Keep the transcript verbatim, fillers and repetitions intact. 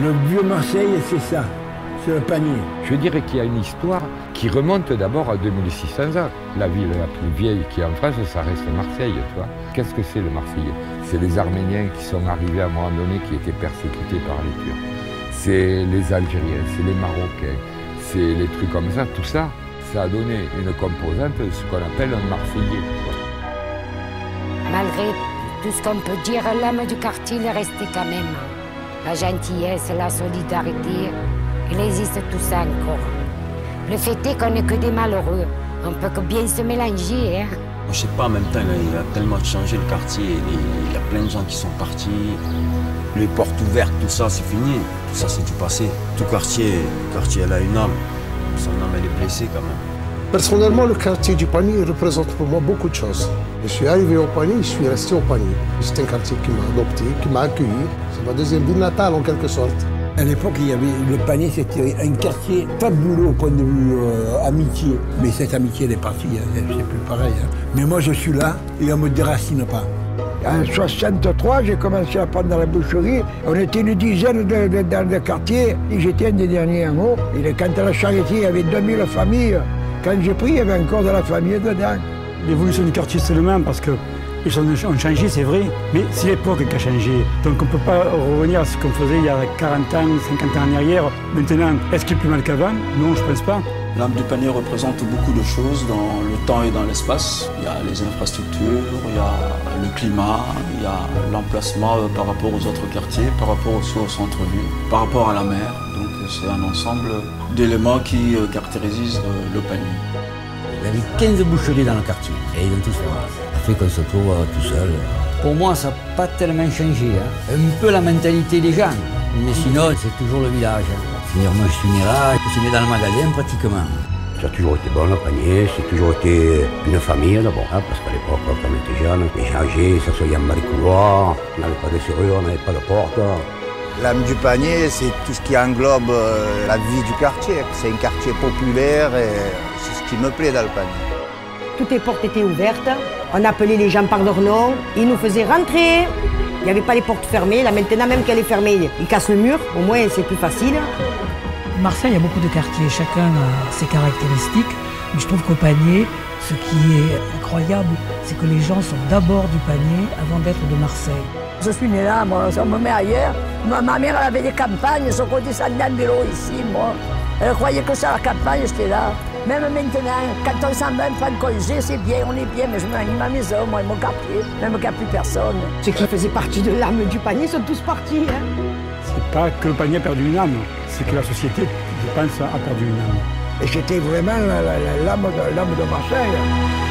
Le vieux Marseille, c'est ça, c'est le panier. Je dirais qu'il y a une histoire qui remonte d'abord à deux mille six cents ans. La ville la plus vieille qui est en France, ça reste Marseille, tu vois. Qu'est-ce que c'est le Marseillais? C'est les Arméniens qui sont arrivés à un moment donné, qui étaient persécutés par les Turcs. C'est les Algériens, c'est les Marocains, c'est les trucs comme ça, tout ça. Ça a donné une composante de ce qu'on appelle un Marseillais. Malgré tout ce qu'on peut dire, l'âme du quartier est restée quand même. La gentillesse, la solidarité, il existe tout ça encore. Le fait est qu'on n'est que des malheureux. On peut que bien se mélanger. Hein. Je ne sais pas, en même temps, il a tellement changé le quartier. Il y a plein de gens qui sont partis. Les portes ouvertes, tout ça, c'est fini. Tout ça, c'est du passé. Tout quartier, le quartier, elle a une âme. Son âme, elle est blessée quand même. Personnellement, le quartier du Panier représente pour moi beaucoup de choses. Je suis arrivé au Panier, je suis resté au Panier. C'est un quartier qui m'a adopté, qui m'a accueilli. C'est ma deuxième ville natale en quelque sorte. À l'époque, il y avait le Panier, c'était un quartier fabuleux au point de vue euh, amitié. Mais cette amitié, elle est partie, hein, c'est plus pareil. Hein. Mais moi, je suis là et on ne me déracine pas. En soixante-trois, j'ai commencé à prendre dans la boucherie. On était une dizaine de, de, dans le quartier et j'étais un des derniers en haut. Et quand à la Charité, il y avait deux mille familles. Quand j'ai pris, il y avait encore de la famille dedans. L'évolution du quartier, c'est le même, parce qu'ils ont changé, c'est vrai, mais c'est l'époque qui a changé. Donc on ne peut pas revenir à ce qu'on faisait il y a quarante ans, cinquante ans en arrière. Maintenant, est-ce qu'il est plus mal qu'avant? Non, je ne pense pas. L'âme du panier représente beaucoup de choses dans le temps et dans l'espace. Il y a les infrastructures, il y a le climat, il y a l'emplacement par rapport aux autres quartiers, par rapport aussi au centre-ville, par rapport à la mer. Donc c'est un ensemble d'éléments qui caractérisent le panier. Il y avait quinze boucheries dans le quartier et ils ont tous fait. Ça fait qu'on se trouve tout seul. Pour moi, ça n'a pas tellement changé. Hein. Un peu la mentalité des gens, mais sinon c'est toujours le village. Hein. Moi, je suis né là, je suis né dans le magasin pratiquement. Ça a toujours été bon, le panier, c'est toujours été une famille d'abord, hein, parce qu'à l'époque, quand on était jeunes, les échangeaient, ça se voyait dans les couloirs, on n'avait pas de serrure, on n'avait pas de porte. L'âme du panier, c'est tout ce qui englobe euh, la vie du quartier. C'est un quartier populaire et c'est ce qui me plaît dans le panier. Toutes les portes étaient ouvertes, on appelait les gens par leur nom, ils nous faisaient rentrer. Il n'y avait pas les portes fermées, là maintenant même qu'elle est fermée, ils cassent le mur, au moins c'est plus facile. Marseille a beaucoup de quartiers, chacun a ses caractéristiques, mais je trouve qu'au Panier, ce qui est incroyable, c'est que les gens sont d'abord du Panier avant d'être de Marseille. Je suis né là, moi, on me met ailleurs. Ma, ma mère, elle avait des campagnes, son condescendant en vélo ici, moi. Elle croyait que ça, la campagne, j'étais là. Même maintenant, quand on s'en va, on prend congé, c'est bien, on est bien, mais je m'anime ma maison, moi, mon quartier, même qu'il n'y a plus personne. Ceux qui faisaient partie de l'âme du Panier sont tous partis, hein. C'est pas que le panier a perdu une âme, c'est que la société, je pense, a perdu une âme. Et c'était vraiment l'âme de, de Marseille.